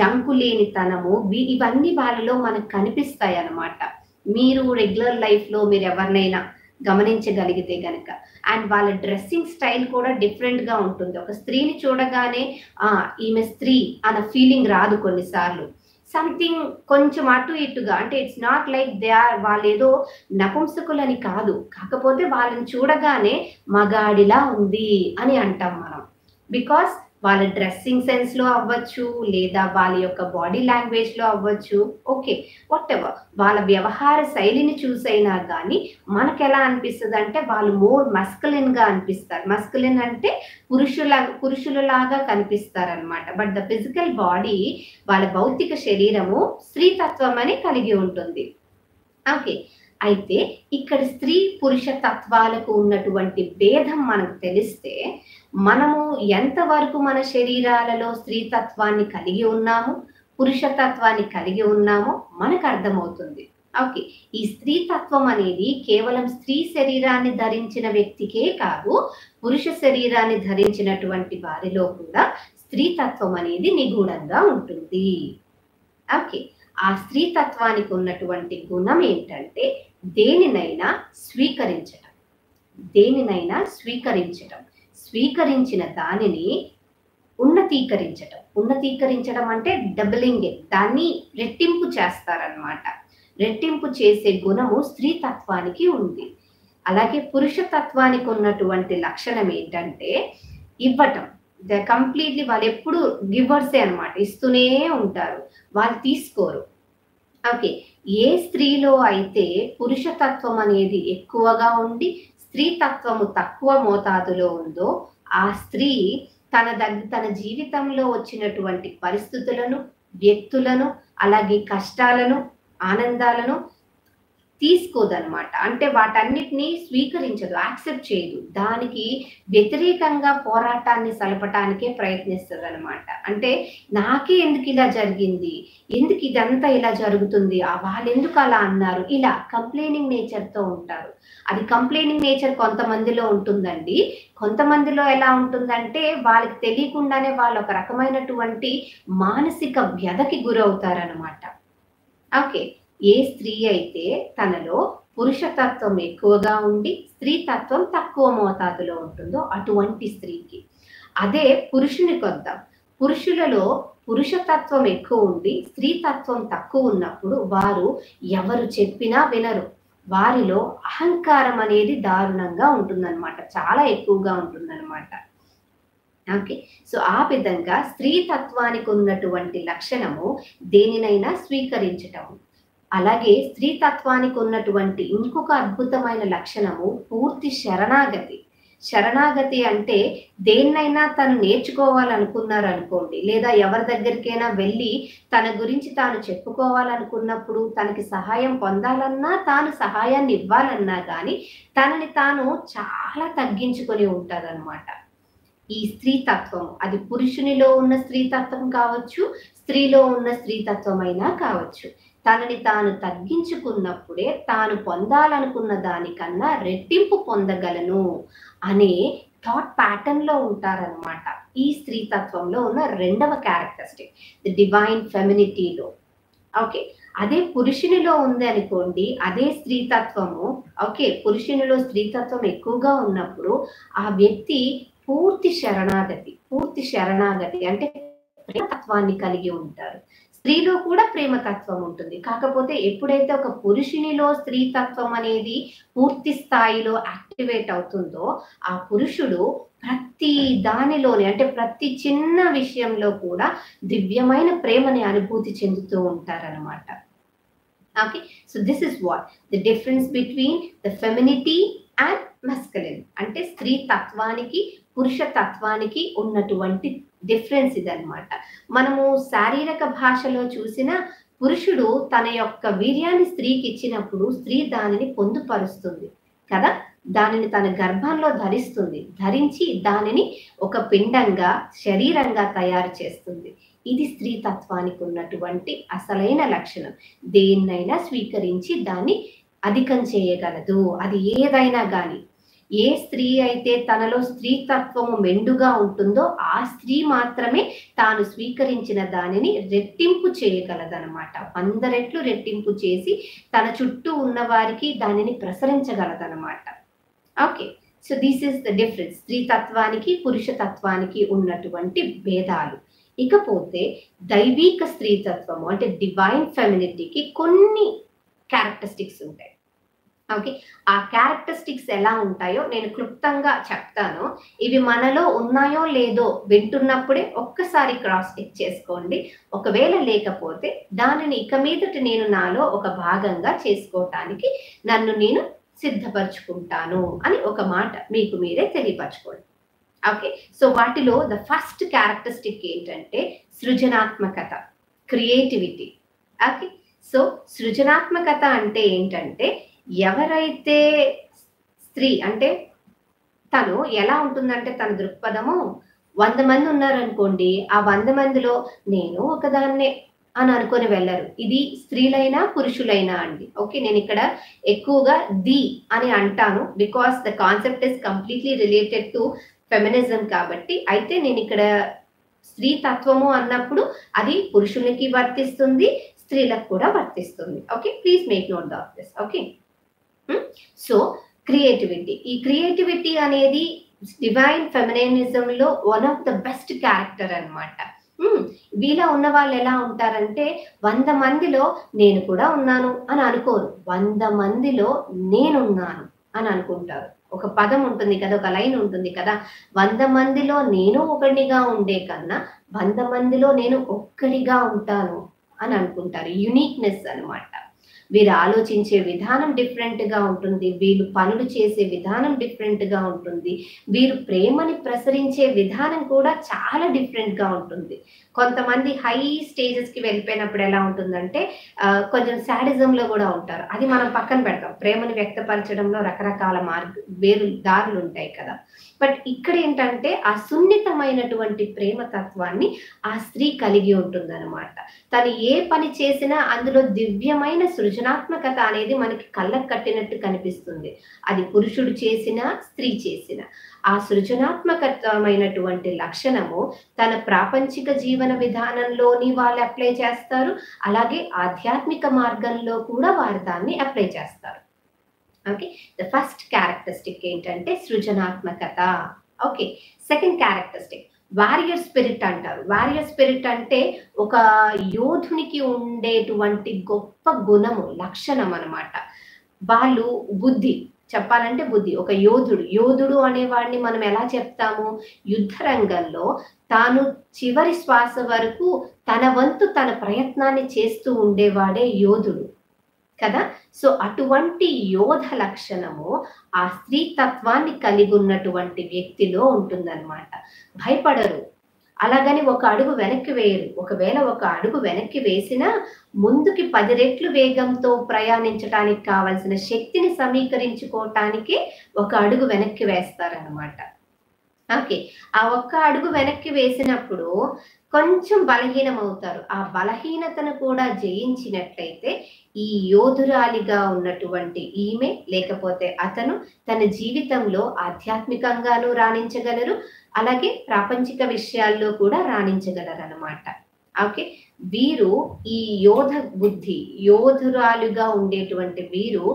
జంకులేనితనము ఇవన్నీ వాళ్ళలో మనకు కనిపిస్తాయి అన్నమాట. మీరు రెగ్యులర్ లైఫ్లో మీరు ఎవరినైనా గమనించగలిగితే కనుక, అండ్ వాళ్ళ డ్రెస్సింగ్ స్టైల్ కూడా డిఫరెంట్గా ఉంటుంది. ఒక స్త్రీని చూడగానే ఈమె స్త్రీ అన్న ఫీలింగ్ రాదు. కొన్నిసార్లు సంథింగ్ కొంచెం అటు ఇటుగా, అంటే it's not like they are వాళ్ళు ఏదో నపుంసకులని కాదు, కాకపోతే వాళ్ళని చూడగానే మగాడిలా ఉంది అని అంటాం మనం. బికాస్ వాళ్ళ డ్రెస్సింగ్ సెన్స్లో అవ్వచ్చు, లేదా వాళ్ళ యొక్క బాడీ లాంగ్వేజ్లో అవ్వచ్చు, ఓకే వాట్ ఎవర్ వాళ్ళ వ్యవహార శైలిని చూసైనా కానీ మనకు ఎలా అనిపిస్తుంది అంటే వాళ్ళు మోర్ మస్కులిన్గా అనిపిస్తారు. మస్కులిన్ అంటే పురుషులలాగా కనిపిస్తారనమాట. బట్ ద ఫిజికల్ బాడీ, వాళ్ళ భౌతిక శరీరము స్త్రీతత్వం అని కలిగి ఉంటుంది. ఓకే, అయితే ఇక్కడ స్త్రీ పురుష తత్వాలకు ఉన్నటువంటి భేదం మనకు తెలిస్తే మనము ఎంతవరకు మన శరీరాలలో స్త్రీతత్వాన్ని కలిగి ఉన్నాము, పురుషతత్వాన్ని కలిగి ఉన్నామో మనకు అర్థమవుతుంది. ఓకే, ఈ స్త్రీతత్వం అనేది కేవలం స్త్రీ శరీరాన్ని ధరించిన వ్యక్తికే కాదు, పురుష శరీరాన్ని ధరించినటువంటి వారిలో కూడా స్త్రీతత్వం అనేది నిగూఢంగా ఉంటుంది. ఓకే, ఆ స్త్రీతత్వానికి ఉన్నటువంటి గుణం ఏంటంటే దేనినైనా స్వీకరించడం, స్వీకరించిన దానిని ఉన్నతీకరించడం అంటే డబులింగ్, దాన్ని రెట్టింపు చేస్తారన్నమాట. రెట్టింపు చేసే గుణము స్త్రీతత్వానికి ఉంది. అలాగే పురుషతత్వానికి ఉన్నటువంటి లక్షణం ఏంటంటే ఇవ్వటం. ద కంప్లీట్లీ వాళ్ళు ఎప్పుడు గివర్సే అనమాట, ఇస్తూనే ఉంటారు, వాళ్ళు తీసుకోరు. ఓకే, ఏ స్త్రీలో అయితే పురుషతత్వం అనేది ఎక్కువగా ఉండి స్త్రీతత్వము తక్కువ మోతాదులో ఉందో ఆ స్త్రీ తన జీవితంలో వచ్చినటువంటి పరిస్థితులను, వ్యక్తులను, అలాగే కష్టాలను, ఆనందాలను తీసుకోదనమాట. అంటే వాటన్నిటినీ స్వీకరించదు, యాక్సెప్ట్ చేయదు, దానికి వ్యతిరేకంగా పోరాటాన్ని సలపటానికే ప్రయత్నిస్తుంది అనమాట. అంటే నాకే ఎందుకు ఇలా జరిగింది, ఎందుకు ఇదంతా ఇలా జరుగుతుంది, వాళ్ళు ఎందుకు అలా అన్నారు, ఇలా కంప్లైనింగ్ నేచర్తో ఉంటారు. అది కంప్లైనింగ్ నేచర్ కొంతమందిలో ఉంటుందండి. కొంతమందిలో ఎలా ఉంటుందంటే వాళ్ళకి తెలియకుండానే వాళ్ళు ఒక రకమైనటువంటి మానసిక వ్యధకి గురవుతారనమాట. ఓకే, ఏ స్త్రీ అయితే తనలో పురుషతత్వం ఎక్కువగా ఉండి స్త్రీతత్వం తక్కువ మోతాదులో ఉంటుందో అటువంటి స్త్రీకి. అదే పురుషునికి వద్దాం. పురుషులలో పురుషతత్వం ఎక్కువ ఉండి స్త్రీతత్వం తక్కువ ఉన్నప్పుడు వారు ఎవరు చెప్పినా వినరు. వారిలో అహంకారం అనేది దారుణంగా ఉంటుందన్నమాట, చాలా ఎక్కువగా ఉంటుందన్నమాట. ఓకే, సో ఆ విధంగా స్త్రీతత్వానికి ఉన్నటువంటి లక్షణము దేనినైనా స్వీకరించటం. అలాగే స్త్రీతత్వానికి ఉన్నటువంటి ఇంకొక అద్భుతమైన లక్షణము పూర్తి శరణాగతి. శరణాగతి అంటే దేన్నైనా తను నేర్చుకోవాలనుకున్నారనుకోండి, లేదా ఎవరి దగ్గరికైనా వెళ్ళి తన గురించి తాను చెప్పుకోవాలనుకున్నప్పుడు, తనకి సహాయం పొందాలన్నా, తాను సహాయాన్ని ఇవ్వాలన్నా కానీ తనని తాను చాలా తగ్గించుకొని ఉంటారనమాట. ఈ స్త్రీతత్వం అది పురుషునిలో ఉన్న స్త్రీతత్వం కావచ్చు, స్త్రీలో ఉన్న స్త్రీతత్వమైనా కావచ్చు. తనని తాను తగ్గించుకున్నప్పుడే తాను పొందాలనుకున్న దానికన్నా రెట్టింపు పొందగలను అనే థాట్ ప్యాటర్న్ లో ఉంటారనమాట. ఈ స్త్రీతత్వంలో ఉన్న రెండవ క్యారెక్టరిస్టిక్ ది డివైన్ ఫెమినిటీలో. ఓకే, అదే పురుషునిలో ఉంది అనుకోండి, అదే స్త్రీతత్వము. ఓకే, పురుషునిలో స్త్రీతత్వం ఎక్కువగా ఉన్నప్పుడు ఆ వ్యక్తి పూర్తి శరణాగతి అంటే ప్రేమతత్వాన్ని కలిగి ఉంటారు. స్త్రీలో కూడా ప్రేమతత్వం ఉంటుంది, కాకపోతే ఎప్పుడైతే ఒక పురుషునిలో స్త్రీతత్వం అనేది పూర్తి స్థాయిలో యాక్టివేట్ అవుతుందో ఆ పురుషుడు ప్రతి దానిలోని, అంటే ప్రతి చిన్న విషయంలో కూడా దివ్యమైన ప్రేమని అనుభూతి చెందుతూ ఉంటారనమాట. Okay, so this is what the difference between the femininity and masculine, అంటే స్త్రీ తత్వానికి పురుష తత్వానికి ఉన్నటువంటి డిఫరెన్స్ ఇదనమాట. మనము శారీరక భాషలో చూసిన పురుషుడు తన యొక్క వీర్యాన్ని స్త్రీకి ఇచ్చినప్పుడు స్త్రీ దానిని పొందుపరుస్తుంది కదా, దానిని తన గర్భంలో ధరించి దానిని ఒక పిండంగా, శరీరంగా తయారు చేస్తుంది. ఇది స్త్రీతత్వానికి ఉన్నటువంటి అసలైన లక్షణం. దేన్నైనా స్వీకరించి దాన్ని అధికం చేయగలదు, అది ఏదైనా కానీ. ఏ స్త్రీ అయితే తనలో స్త్రీతత్వము మెండుగా ఉంటుందో ఆ స్త్రీ మాత్రమే తాను స్వీకరించిన దానిని రెట్టింపు చేయగలదనమాట. 100 రెట్లు రెట్టింపు చేసి తన చుట్టూ ఉన్న వారికి దానిని ప్రసరించగలదనమాట. Okay, so this is the difference, స్త్రీతత్వానికి పురుషతత్వానికి ఉన్నటువంటి భేదాలు. ఇకపోతే దైవీక స్త్రీతత్వము అంటే డివైన్ ఫెమినిటీకి కొన్ని క్యారెక్టరిస్టిక్స్ ఉంటాయి. ఓకే, ఆ క్యారెక్టరిస్టిక్స్ ఎలా ఉంటాయో నేను క్లుప్తంగా చెప్తాను. ఇవి మనలో ఉన్నాయో లేదో వింటున్నప్పుడే ఒక్కసారి క్రాస్ చెక్ చేసుకోండి. ఒకవేళ లేకపోతే దానిని ఇక మీదట నేను నాలో ఒక భాగంగా చేసుకోవటానికి నన్ను నేను సిద్ధపరచుకుంటాను అని ఒక మాట మీకు మీరే తెలియపరచుకోండి. ఓకే, సో వాటిలో ద ఫస్ట్ క్యారెక్టరిస్టిక్ ఏంటంటే సృజనాత్మకత, క్రియేటివిటీ. ఓకే, సో సృజనాత్మకత అంటే ఏంటంటే ఎవరైతే స్త్రీ అంటే తను ఎలా ఉంటుందంటే తన దృక్పథము, 100 మంది ఉన్నారనుకోండి, ఆ 100 మందిలో నేను ఒకదాన్నే అని అనుకొని వెళ్ళరు. ఇది స్త్రీలైనా పురుషులైనా అండి. ఓకే, నేను ఇక్కడ ఎక్కువగా ది అని అంటాను because the concept is completely related to feminism కాబట్టి. అయితే నేను ఇక్కడ స్త్రీ తత్వము అన్నప్పుడు అది పురుషులకి వర్తిస్తుంది, స్త్రీలకు కూడా వర్తిస్తుంది. Okay, please make note of this. Okay, so creativity, ఈ క్రియేటివిటీ అనేది డివైన్ ఫెమినినిజం లో one of the best character అన్నమాట. వీళ్ళ ఉన్న వాళ్ళు ఎలా ఉంటారంటే 100 మందిలో నేను కూడా ఉన్నాను అని అనుకోరు, 100 మందిలో నేనున్నాను అని అనుకుంటారు. ఒక పదం ఉంటుంది కదా, ఒక లైన్ ఉంటుంది కదా, 100 మందిలో నేను ఒకడిగా ఉండే కన్నా 100 మందిలో నేను ఒక్కడిగా ఉంటాను అని అనుకుంటారు. యునిక్నెస్ అనమాట. వీరు ఆలోచించే విధానం డిఫరెంట్గా ఉంటుంది, వీళ్ళు పనులు చేసే విధానం డిఫరెంట్గా ఉంటుంది, వీరు ప్రేమని ప్రసరించే విధానం కూడా చాలా డిఫరెంట్గా ఉంటుంది. కొంతమంది హై స్టేజెస్కి వెళ్ళిపోయినప్పుడు ఎలా ఉంటుందంటే కొంచెం శాడిజంలో కూడా ఉంటారు. అది మనం పక్కన పెడతాం, ప్రేమను వ్యక్తపరచడంలో రకరకాల వేరు దారులు ఉంటాయి కదా. బట్ ఇక్కడ ఏంటంటే ఆ సున్నితమైనటువంటి ప్రేమ తత్వాన్ని ఆ స్త్రీ కలిగి ఉంటుంది అనమాట. తను ఏ పని చేసినా అందులో దివ్యమైన సృజనాత్మకత అనేది మనకి కళ్ళకు కట్టినట్టు కనిపిస్తుంది. అది పురుషుడు చేసినా స్త్రీ చేసినా ఆ సృజనాత్మకమైనటువంటి లక్షణము తన ప్రాపంచిక జీవన విధానంలోని వాళ్ళు అప్లై చేస్తారు, అలాగే ఆధ్యాత్మిక మార్గంలో కూడా వారు దాన్ని అప్లై చేస్తారు. ఓకే, ద ఫస్ట్ క్యారెక్టరిస్టిక్ ఏంటంటే సృజనాత్మకత. Okay, second characteristic warrior spirit అంటారు. వారియర్ స్పిరిట్ అంటే ఒక యోధునికి ఉండేటువంటి గొప్ప గుణము, లక్షణం అనమాట. వాళ్ళు బుద్ధి, చెప్పాలంటే బుద్ధి, ఒక యోధుడు అనేవాడిని మనం ఎలా చెప్తాము, యుద్ధ రంగంలో తాను చివరి శ్వాస వరకు తన వంతు తన ప్రయత్నాన్ని చేస్తూ ఉండేవాడే యోధుడు కదా. సో అటువంటి యోధ లక్షణము ఆ స్త్రీ తత్వాన్ని కలిగి ఉన్నటువంటి వ్యక్తిలో ఉంటుందన్నమాట. భయపడరు, అలాగని ఒక అడుగు వెనక్కి వేయరు. ఒకవేళ ఒక అడుగు వెనక్కి వేసినా ముందుకి 10 రెట్లు వేగంతో ప్రయాణించడానికి కావలసిన శక్తిని సమీకరించుకోవటానికి ఒక అడుగు వెనక్కి వేస్తారనమాట. ఓకే, ఆ ఒక్క అడుగు వెనక్కి వేసినప్పుడు కొంచెం బలహీనం అవుతారు. ఆ బలహీనతను కూడా జయించినట్లయితే ఈ యోధురాలిగా ఉన్నటువంటి ఈమె లేకపోతే అతను తన జీవితంలో ఆధ్యాత్మికంగానూ రాణించగలరు, అలాగే ప్రాపంచిక విషయాల్లో కూడా రాణించగలరు అన్నమాట. ఓకే, వీరు ఈ యోధ బుద్ధి, యోధురాలుగా ఉండేటువంటి వీరు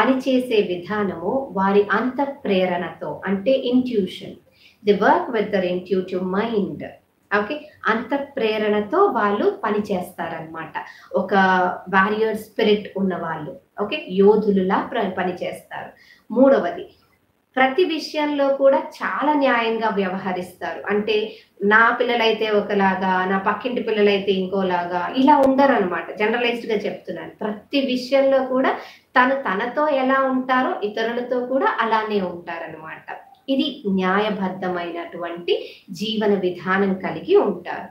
పనిచేసే విధానము వారి అంత ప్రేరణతో, అంటే intuition, the work with their intuitive mind. Okay, అంత ప్రేరణతో వాళ్ళు పనిచేస్తారనమాట. ఒక వారియర్ స్పిరిట్ ఉన్నవాళ్ళు ఓకే యోధులులా పనిచేస్తారు. మూడవది, ప్రతి విషయంలో కూడా చాలా న్యాయంగా వ్యవహరిస్తారు. అంటే నా పిల్లలైతే ఒకలాగా, నా పక్కింటి పిల్లలైతే ఇంకోలాగా, ఇలా ఉండరు అనమాట. జనరలైజ్డ్గా చెప్తున్నాను. ప్రతి విషయంలో కూడా తనతో ఎలా ఉంటారో ఇతరులతో కూడా అలానే ఉంటారనమాట. ఇది న్యాయబద్ధమైనటువంటి జీవన విధానం కలిగి ఉంటారు.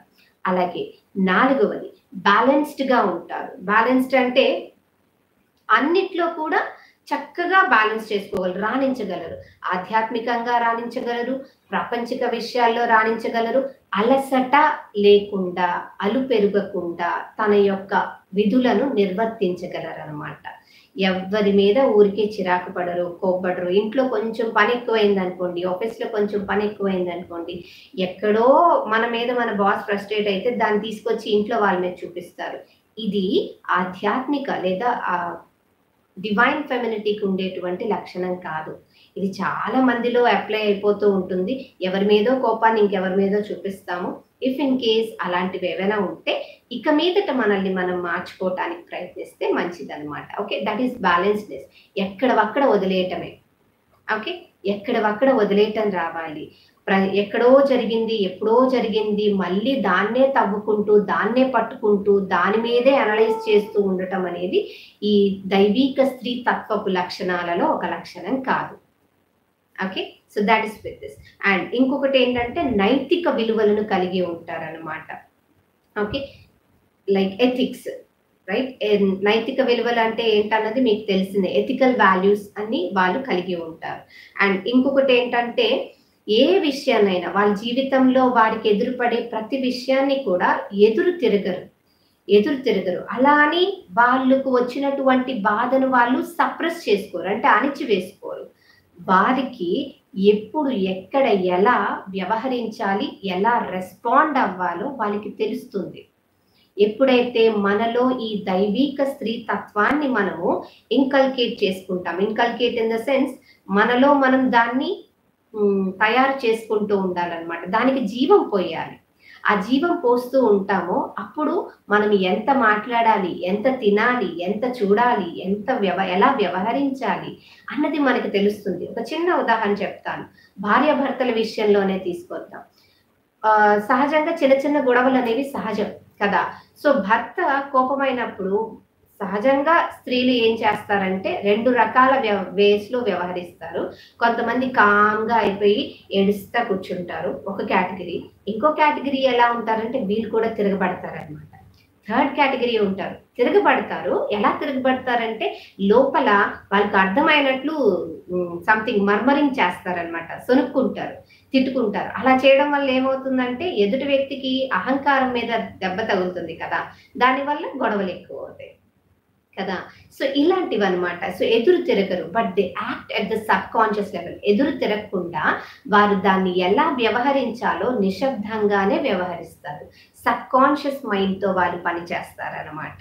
అలాగే 4వది బ్యాలెన్స్డ్గా ఉంటారు. బ్యాలెన్స్డ్ అంటే అన్నిట్లో కూడా చక్కగా బ్యాలెన్స్ చేసుకోగలరు, రాణించగలరు. ఆధ్యాత్మికంగా రాణించగలరు, ప్రాపంచిక విషయాల్లో రాణించగలరు. అలసట లేకుండా, అలుపెరగకుండా తన యొక్క విధులను నిర్వర్తించగలరు అన్నమాట. ఎవరి మీద ఊరికే చిరాకు పడరు, కోప్పడరు. ఇంట్లో కొంచెం పని ఎక్కువైంది అనుకోండి, ఆఫీస్లో కొంచెం పని ఎక్కువైంది అనుకోండి, ఎక్కడో మన మీద మన బాస్ ఫ్రస్ట్రేట్ అయితే దాన్ని తీసుకొచ్చి ఇంట్లో వాళ్ళ మీద చూపిస్తారు. ఇది ఆధ్యాత్మిక లేదా డివైన్ ఫెమినిటీకి ఉండేటువంటి లక్షణం కాదు. ఇది చాలా మందిలో అప్లై అయిపోతూ ఉంటుంది. ఎవరి మీదో కోపాన్ని ఇంకెవరి మీదో చూపిస్తాము. ఇఫ్ ఇన్ కేస్ అలాంటివి ఏమైనా ఉంటే ఇక మీదట మనల్ని మనం మార్చుకోవటానికి ప్రయత్నిస్తే మంచిదన్నమాట. Okay, that is balanceness. ఎక్కడవక్కడ వదిలేయటమే. ఓకే, ఎక్కడవక్కడ వదిలేయటం రావాలి. ఎక్కడో జరిగింది, ఎప్పుడో జరిగింది, మళ్ళీ దాన్నే తవ్వుకుంటూ, దాన్నే పట్టుకుంటూ, దాని మీదే అనలైజ్ చేస్తూ ఉండటం అనేది ఈ దైవీక స్త్రీ తత్వపు లక్షణాలలో ఒక లక్షణం కాదు. Okay, so that is with this. And ఇంకొకటి ఏంటంటే నైతిక విలువలను కలిగి ఉంటారనమాట. Okay, like ethics, right? నైతిక విలువలు అంటే ఏంటన్నది మీకు తెలిసిందే. ఎథికల్ వాల్యూస్ అన్ని వాళ్ళు కలిగి ఉంటారు. అండ్ ఇంకొకటి ఏంటంటే ఏ విషయాన్నైనా వాళ్ళ జీవితంలో వారికి ఎదురుపడే ప్రతి విషయాన్ని కూడా ఎదురు తిరగరు. అలా అని వాళ్ళకు వచ్చినటువంటి బాధను వాళ్ళు సప్రెస్ చేసుకోరు, అంటే అణిచివేసుకోరు. వారికి ఎప్పుడు ఎక్కడ ఎలా వ్యవహరించాలి, ఎలా రెస్పాండ్ అవ్వాలో వాళ్ళకి తెలుస్తుంది. ఎప్పుడైతే మనలో ఈ దైవిక స్త్రీ తత్వాన్ని మనము ఇన్కల్కేట్ చేసుకుంటాం, ఇన్కల్కేట్ ఇన్ ద సెన్స్ మనలో మనం దాన్ని తయారు చేసుకుంటూ ఉండాలన్నమాట. దానికి జీవం పోయాలి. ఆ జీవం పోస్తూ ఉంటామో అప్పుడు మనం ఎంత మాట్లాడాలి, ఎంత తినాలి, ఎంత చూడాలి, ఎంత ఎలా వ్యవహరించాలి అన్నది మనకి తెలుస్తుంది. ఒక చిన్న ఉదాహరణ చెప్తాను. భార్యాభర్తల విషయంలోనే తీసుకొద్దాం. సహజంగా చిన్న చిన్న గొడవలు అనేవి సహజం కదా. సో భర్త కోపమైనప్పుడు సహజంగా స్త్రీలు ఏం చేస్తారంటే రెండు రకాల వేస్లో వ్యవహరిస్తారు. కొంతమంది కామ్గా అయిపోయి ఏడుస్తా కూర్చుంటారు, ఒక కేటగిరీ. ఇంకో కేటగిరీ ఎలా ఉంటారంటే వీళ్ళు కూడా తిరగబడతారనమాట. థర్డ్ కేటగిరీ ఉంటారు, తిరగబడతారు. ఎలా తిరగబడతారంటే లోపల వాళ్ళకి అర్థమైనట్లు సంథింగ్ మర్మరింగ్ చేస్తారనమాట, సొనుక్కుంటారు, తిట్టుకుంటారు. అలా చేయడం వల్ల ఏమవుతుందంటే ఎదుటి వ్యక్తికి అహంకారం మీద దెబ్బ తగులుతుంది కదా, దానివల్ల గొడవలు ఎక్కువ అవుతాయి కదా. సో ఇలాంటివి అనమాట. సో ఎదురు తిరగరు, but they act at the subconscious level. ఎదురు తిరగకుండా వారు దాన్ని ఎలా వ్యవహరించాలో నిశ్శబ్దంగానే వ్యవహరిస్తారు. సబ్ కాన్షియస్ మైండ్తో వారు పనిచేస్తారు అనమాట.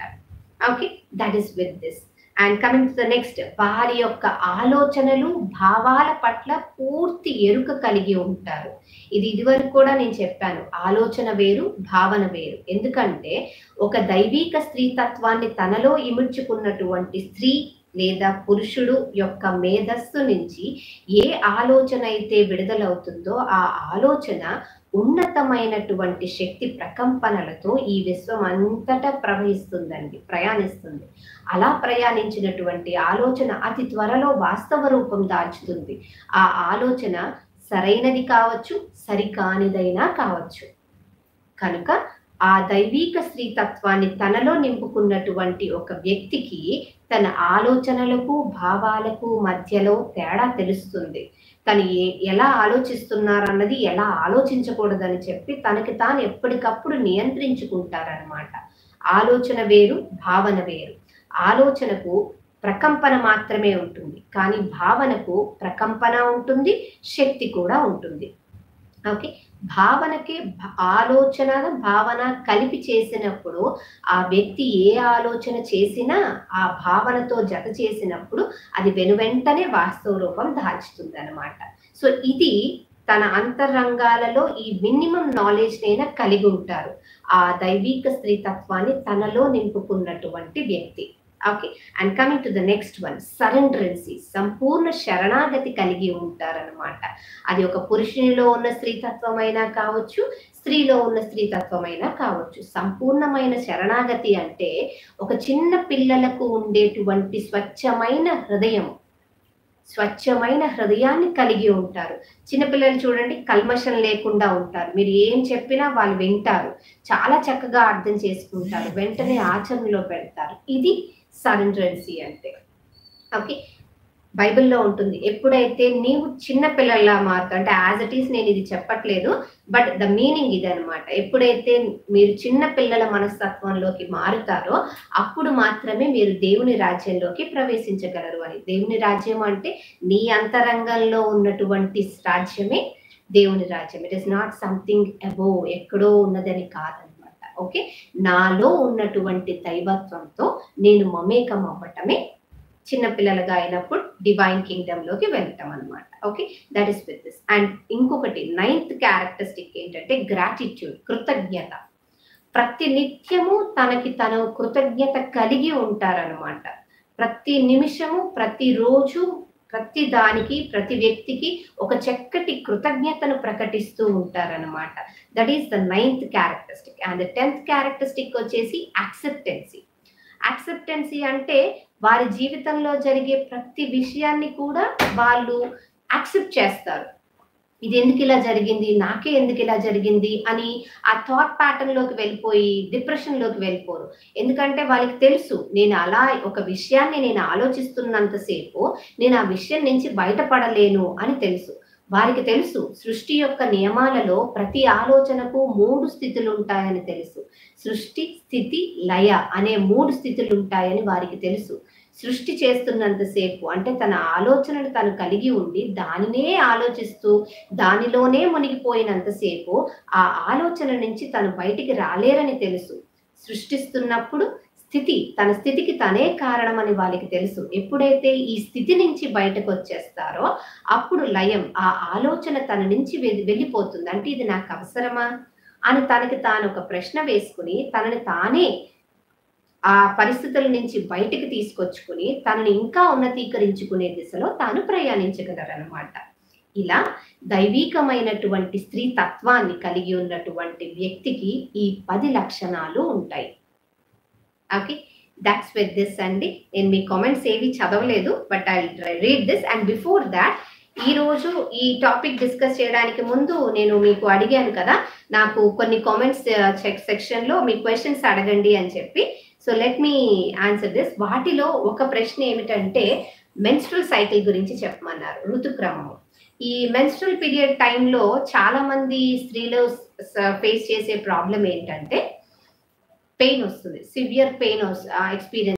Okay, that is with this. And coming to the next, వారి యొక్క ఆలోచనలు భావాల పట్ల పూర్తి ఎరుక కలిగి ఉంటారు. ఇదివరకు కూడా నేను చెప్పాను, ఆలోచన వేరు, భావన వేరు. ఎందుకంటే ఒక దైవిక స్త్రీతత్వాన్ని తనలో ఇమిడ్చుకున్నటువంటి స్త్రీ లేదా పురుషుడు యొక్క మేధస్సు నుంచి ఏ ఆలోచన అయితే విడుదలవుతుందో ఆ ఆలోచన ఉన్నతమైనటువంటి శక్తి ప్రకంపనలతో ఈ విశ్వం అంతటా ప్రవహిస్తుందండి, ప్రయాణిస్తుంది. అలా ప్రయాణించినటువంటి ఆలోచన అతి త్వరలో వాస్తవ రూపం దాల్చుతుంది. ఆ ఆలోచన సరైనది కావచ్చు, సరికానిదైనా కావచ్చు. కనుక ఆ దైవిక స్త్రీతత్వాన్ని తనలో నింపుకున్నటువంటి ఒక వ్యక్తికి తన ఆలోచనలకు భావాలకు మధ్యలో తేడా తెలుస్తుంది. తను ఎలా ఆలోచిస్తున్నారన్నది, ఎలా ఆలోచించకూడదని చెప్పి తనకి తాను ఎప్పటికప్పుడు నియంత్రించుకుంటారనమాట. ఆలోచన వేరు, భావన వేరు. ఆలోచనకు ప్రకంపన మాత్రమే ఉంటుంది, కానీ భావనకు ప్రకంపన ఉంటుంది, శక్తి కూడా ఉంటుంది. ఓకే, భావనకి ఆలోచన భావన కలిపి చేసినప్పుడు ఆ వ్యక్తి ఏ ఆలోచన చేసినా ఆ భావనతో జత చేసినప్పుడు అది వెనువెంటనే వాస్తవ రూపం దాల్చుతుంది అనమాట. సో ఇది తన అంతరంగాలలో ఈ మినిమం నాలెడ్జ్ నైనా కలిగి ఉంటారు ఆ దైవిక స్త్రీతత్వాన్ని తనలో నింపుకున్నటువంటి వ్యక్తి. Okay, and coming to the next one, surrenderency, సంపూర్ణ శరణాగతి కలిగి ఉంటారనమాట. అది ఒక పురుషునిలో ఉన్న స్త్రీతత్వం అయినా కావచ్చు, స్త్రీలో ఉన్న స్త్రీతత్వం అయినా కావచ్చు. సంపూర్ణమైన శరణాగతి అంటే ఒక చిన్న పిల్లలకు ఉండేటువంటి స్వచ్ఛమైన హృదయం, స్వచ్ఛమైన హృదయాన్ని కలిగి ఉంటారు. చిన్నపిల్లలు చూడండి, కల్మషం లేకుండా ఉంటారు. మీరు ఏం చెప్పినా వాళ్ళు వింటారు, చాలా చక్కగా అర్థం చేసుకుంటారు, వెంటనే ఆచరణలో పెడతారు. ఇది సరెండరెన్సీ అంటే. ఓకే, బైబిల్లో ఉంటుంది, ఎప్పుడైతే నీవు చిన్న పిల్లల్లా మారుతావు అంటే, యాజ్ ఇట్ ఈస్ నేను ఇది చెప్పట్లేదు, బట్ ద మీనింగ్ ఇది అనమాట. ఎప్పుడైతే మీరు చిన్న పిల్లల మనస్తత్వంలోకి మారుతారో అప్పుడు మాత్రమే మీరు దేవుని రాజ్యంలోకి ప్రవేశించగలరు అని. దేవుని రాజ్యం అంటే నీ అంతరంగంలో ఉన్నటువంటి రాజ్యమే దేవుని రాజ్యం. It is not something above, ఎక్కడో ఉన్నదని కాదు. ఓకే, నాలో ఉన్నటువంటి దైవత్వంతో నేను మమేకం అవ్వటమే చిన్నపిల్లలుగా అయినప్పుడు డివైన్ కింగ్డమ్లోకి వెళ్ళటం అనమాట. Okay, that is with this. And ఇంకొకటి నైన్త్ క్యారెక్టరిస్టిక్ ఏంటంటే గ్రాటిట్యూడ్, కృతజ్ఞత. ప్రతి నిత్యము తనకి తను కృతజ్ఞత కలిగి ఉంటారనమాట. ప్రతి నిమిషము, ప్రతిరోజు, ప్రతి దానికి, ప్రతి వ్యక్తికి ఒక చక్కటి కృతజ్ఞతను ప్రకటిస్తూ ఉంటారనమాట. That is the ninth characteristic. And the tenth characteristic వచ్చేసి యాక్సెప్టెన్సీ. యాక్సెప్టెన్సీ అంటే వారి జీవితంలో జరిగే ప్రతి విషయాన్ని కూడా వాళ్ళు యాక్సెప్ట్ చేస్తారు. ఇది ఎందుకు ఇలా జరిగింది, నాకే ఎందుకు ఇలా జరిగింది అని ఆ థాట్ ప్యాటర్న్లోకి వెళ్ళిపోయి డిప్రెషన్లోకి వెళ్ళిపోరు. ఎందుకంటే వాళ్ళకి తెలుసు, నేను అలా ఒక విషయాన్ని నేను ఆలోచిస్తున్నంతసేపు నేను ఆ విషయం నుంచి బయటపడలేను అని తెలుసు. వారికి తెలుసు సృష్టి యొక్క నియమాలలో ప్రతి ఆలోచనకు 3 స్థితులు ఉంటాయని తెలుసు. సృష్టి, స్థితి, లయ అనే 3 స్థితులు ఉంటాయని వారికి తెలుసు. సృష్టి చేస్తున్నంతసేపు అంటే తన ఆలోచనను తను కలిగి ఉండి దానినే ఆలోచిస్తూ దానిలోనే మునిగిపోయినంతసేపు ఆ ఆలోచన నుంచి తను బయటికి రాలేరని తెలుసు. సృష్టిస్తున్నప్పుడు స్థితి తన స్థితికి తనే కారణం అని వాళ్ళకి తెలుసు. ఎప్పుడైతే ఈ స్థితి నుంచి బయటకు వచ్చేస్తారో అప్పుడు లయం, ఆ ఆలోచన తన నుంచి వెళ్ళిపోతుంది. అంటే ఇది నాకు అవసరమా అని తనకి తాను ఒక ప్రశ్న వేసుకుని తనని తానే ఆ పరిస్థితుల నుంచి బయటకు తీసుకొచ్చుకుని తనని ఇంకా ఉన్నతీకరించుకునే దిశలో తాను ప్రయాణించగలరనమాట. ఇలా దైవీకమైనటువంటి స్త్రీ తత్వాన్ని కలిగి ఉన్నటువంటి వ్యక్తికి ఈ 10 లక్షణాలు ఉంటాయి. ఓకే, దట్స్ విత్ దిస్ అండి. నేను మీ కామెంట్స్ ఏవి చదవలేదు, but I read this. And before that, ఈ రోజు ఈ టాపిక్ డిస్కస్ చేయడానికి ముందు నేను మీకు అడిగాను కదా, నాకు కొన్ని కామెంట్స్ చెక్ సెక్షన్ లో మీ క్వశ్చన్స్ అడగండి అని చెప్పి. So let me answer this. వాటిలో ఒక ప్రశ్న ఏమిటంటే మెన్స్ట్రల్ సైకిల్ గురించి చెప్పమన్నారు, ఋతుక్రమము. ఈ మెన్స్ట్రల్ పీరియడ్ టైంలో చాలా మంది స్త్రీలు ఫేస్ చేసే ప్రాబ్లం ఏంటంటే పెయిన్ వస్తుంది, సివియర్ పెయిన్ ఎక్స్పీరియన్స్